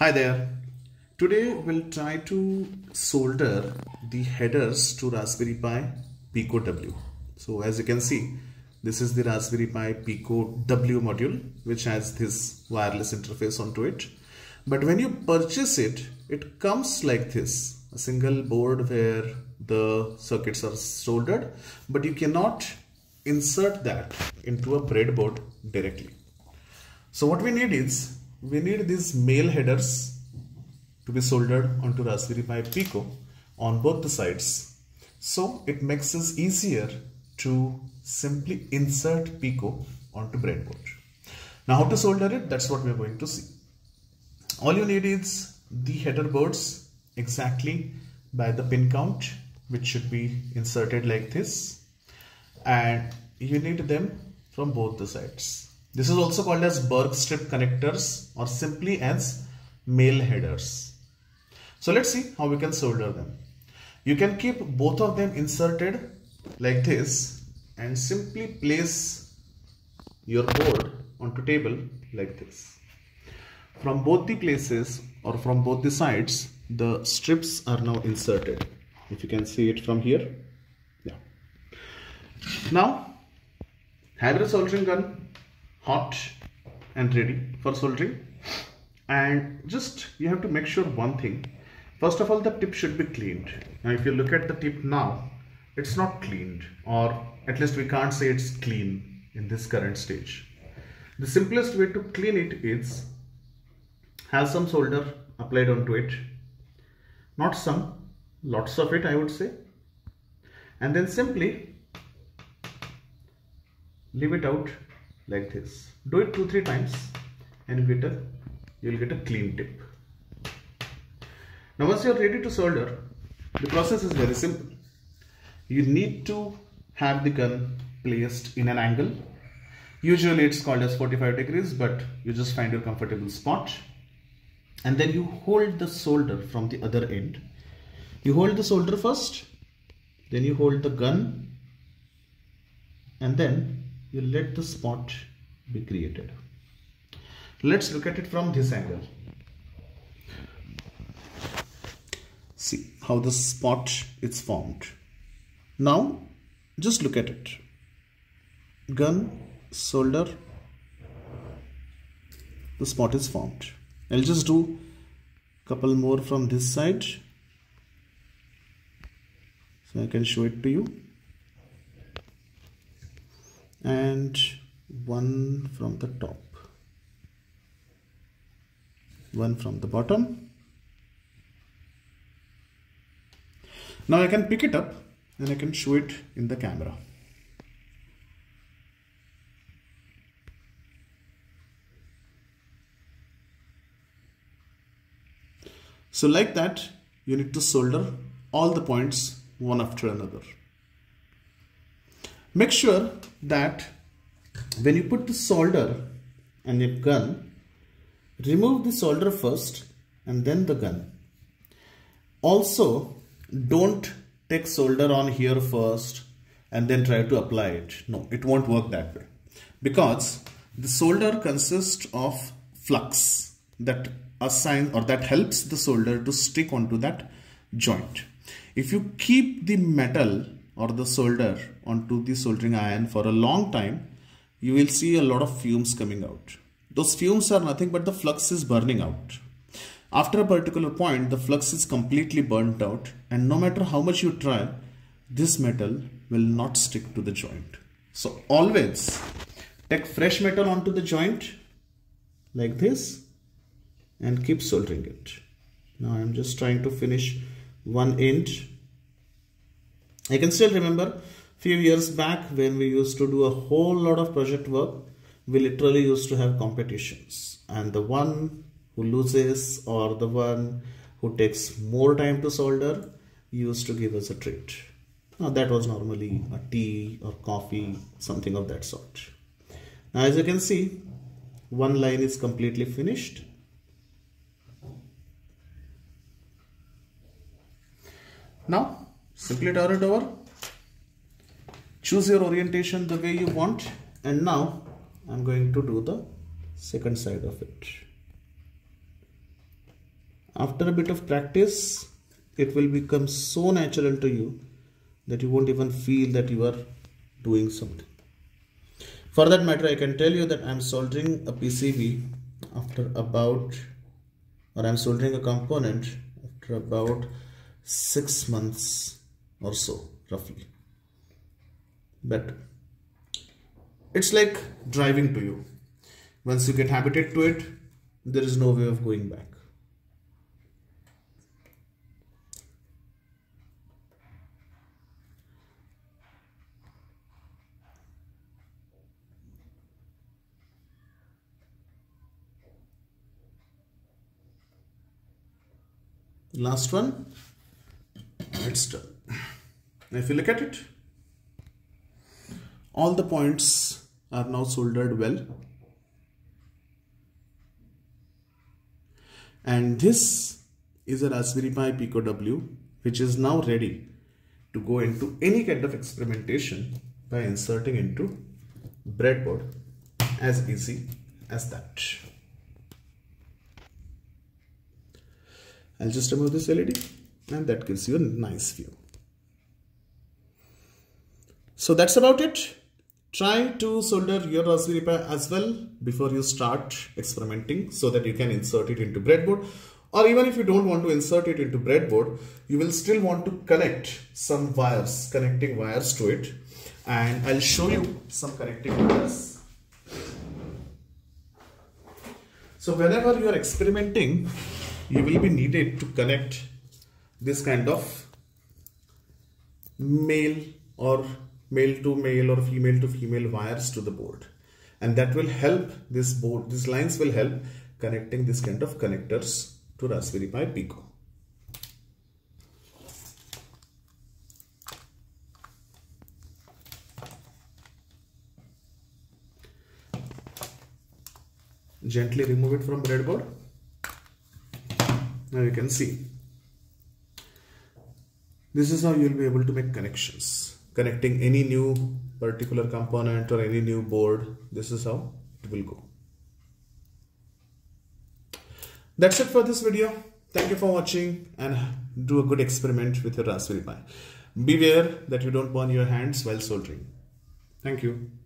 Hi there, today we'll try to solder the headers to Raspberry Pi Pico W. So as you can see, this is the Raspberry Pi Pico W module which has this wireless interface onto it. But when you purchase it, it comes like this, a single board where the circuits are soldered, but you cannot insert that into a breadboard directly. So what we need is, we need these male headers to be soldered onto Raspberry Pi Pico on both the sides. So it makes it easier to simply insert Pico onto breadboard. Now how to solder it, that's what we're going to see. All you need is the header boards exactly by the pin count, which should be inserted like this, and you need them from both the sides. This is also called as Berg strip connectors or simply as male headers. So let's see how we can solder them. You can keep both of them inserted like this and simply place your board onto table like this. From both the places or from both the sides, the strips are now inserted. If you can see it from here. Yeah. Now have your soldering gun hot and ready for soldering, and just you have to make sure one thing. First of all, the tip should be cleaned. Now if you look at the tip now, it's not cleaned, or at least we can't say it's clean in this current stage. The simplest way to clean it is have some solder applied onto it, not some, lots of it I would say, and then simply leave it out like this. Do it 2-3 times and you'll get a clean tip. Now once you're ready to solder, the process is very simple. You need to have the gun placed in an angle. Usually it's called as 45 degrees, but you just find your comfortable spot, and then you hold the solder from the other end. You hold the solder first, then you hold the gun, and then you let the spot be created. Let's look at it from this angle. See how the spot is formed. Now just look at it. Gun, solder, the spot is formed. I'll just do a couple more from this side so I can show it to you. And one from the top, one from the bottom. Now I can pick it up and I can show it in the camera. So like that, you need to solder all the points one after another. Make sure that when you put the solder and your gun, remove the solder first and then the gun. Also, don't take solder on here first and then try to apply it. No, it won't work that way, because the solder consists of flux that assigns or that helps the solder to stick onto that joint. If you keep the metal or the solder onto the soldering iron for a long time, you will see a lot of fumes coming out. Those fumes are nothing but the flux is burning out. After a particular point, the flux is completely burnt out, and no matter how much you try, this metal will not stick to the joint. So always take fresh metal onto the joint like this and keep soldering it. Now I'm just trying to finish one end. I can still remember few years back when we used to do a whole lot of project work, we literally used to have competitions, and the one who loses or the one who takes more time to solder used to give us a treat. Now that was normally a tea or coffee, something of that sort. Now as you can see, one line is completely finished. Now simply turn it over, choose your orientation the way you want, and now I'm going to do the second side of it. After a bit of practice, it will become so natural to you that you won't even feel that you are doing something. For that matter, I can tell you that I am soldering a PCB after about, or I am soldering a component after about 6 months or so, roughly. But it's like driving to you. Once you get habituated to it, there is no way of going back. Last one, it's done. If you look at it, all the points are now soldered well, and this is a Raspberry Pi Pico W, which is now ready to go into any kind of experimentation by inserting into breadboard, as easy as that. I'll just remove this LED, and that gives you a nice view. So that's about it. Try to solder your Raspberry Pi as well before you start experimenting, so that you can insert it into breadboard. Or even if you don't want to insert it into breadboard, you will still want to connect some wires, connecting wires to it. And I'll show you some connecting wires. So whenever you are experimenting, you will be needed to connect this kind of male or male to male or female to female wires to the board, and that will help this board, these lines will help connecting this kind of connectors to Raspberry Pi Pico. Gently remove it from breadboard. Now you can see, this is how you will be able to make connections, connecting any new particular component or any new board. This is how it will go. That's it for this video. Thank you for watching, and do a good experiment with your Raspberry Pi. Beware that you don't burn your hands while soldering. Thank you.